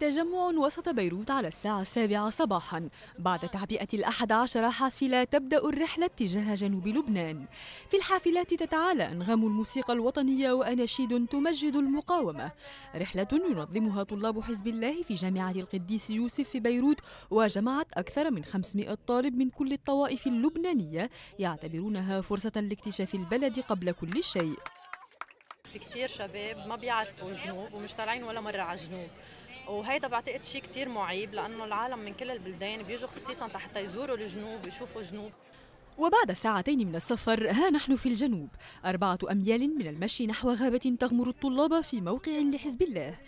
تجمع وسط بيروت على الساعة 7 صباحاً بعد تعبئة 11 حافلة تبدأ الرحلة اتجاه جنوب لبنان. في الحافلات تتعالى أنغام الموسيقى الوطنية وأناشيد تمجد المقاومة. رحلة ينظمها طلاب حزب الله في جامعة القديس يوسف في بيروت، وجمعت أكثر من 500 طالب من كل الطوائف اللبنانية، يعتبرونها فرصة لاكتشاف البلد قبل كل شيء. في كتير شباب ما بيعرفوا جنوب ومش طالعين ولا مرة على جنوب، وهيدا بعتقد شيء كتير معيب، لأنه العالم من كل البلدان بيجوا خصيصاً حتى يزوروا الجنوب ويشوفوا جنوب. وبعد ساعتين من السفر ها نحن في الجنوب، 4 أميال من المشي نحو غابة تغمر الطلاب في موقع لحزب الله.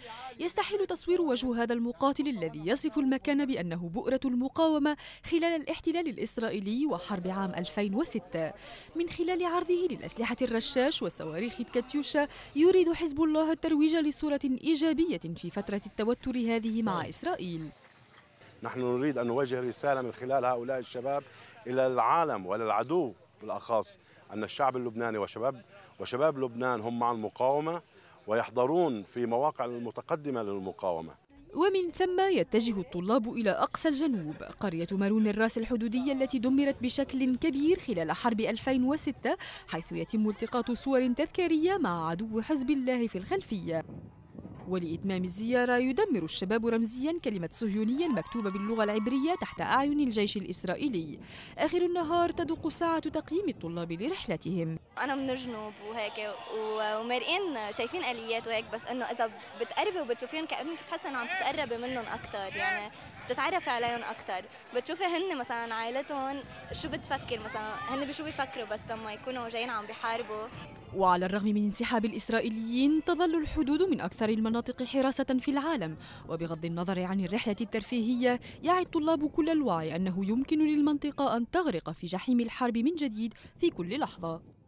يستحيل تصوير وجه هذا المقاتل الذي يصف المكان بأنه بؤرة المقاومة خلال الاحتلال الإسرائيلي وحرب عام 2006. من خلال عرضه للأسلحة الرشاش والصواريخ الكاتيوشا يريد حزب الله الترويج لصورة إيجابية في فترة التوتر هذه مع إسرائيل. نحن نريد أن نوجه رسالة من خلال هؤلاء الشباب إلى العالم وللعدو بالأخص، أن الشعب اللبناني وشباب لبنان هم مع المقاومة ويحضرون في مواقع المتقدمة للمقاومة. ومن ثم يتجه الطلاب إلى أقصى الجنوب، قرية مارون الراس الحدودية التي دمرت بشكل كبير خلال حرب 2006، حيث يتم التقاط صور تذكارية مع عدو حزب الله في الخلفية. ولإتمام الزيارة يدمر الشباب رمزياً كلمة صهيونية مكتوبة باللغة العبرية تحت أعين الجيش الإسرائيلي. آخر النهار تدق ساعة تقييم الطلاب لرحلتهم. أنا من الجنوب وهيك ومرئين شايفين آليات وهيك، بس إنه إذا بتقربي وبتشوفيهم كأنك بتحسي إنه عم تتقربي منهم أكتر، يعني بتتعرفي عليهم أكتر، بتشوفي هن مثلاً عائلتهم شو بتفكر، مثلاً هن بشو بيفكروا بس لما يكونوا جايين عم بيحاربوا. وعلى الرغم من انسحاب الإسرائيليين، تظل الحدود من أكثر المناطق حراسة في العالم. وبغض النظر عن الرحلة الترفيهية، يعي الطلاب كل الوعي أنه يمكن للمنطقة أن تغرق في جحيم الحرب من جديد في كل لحظة.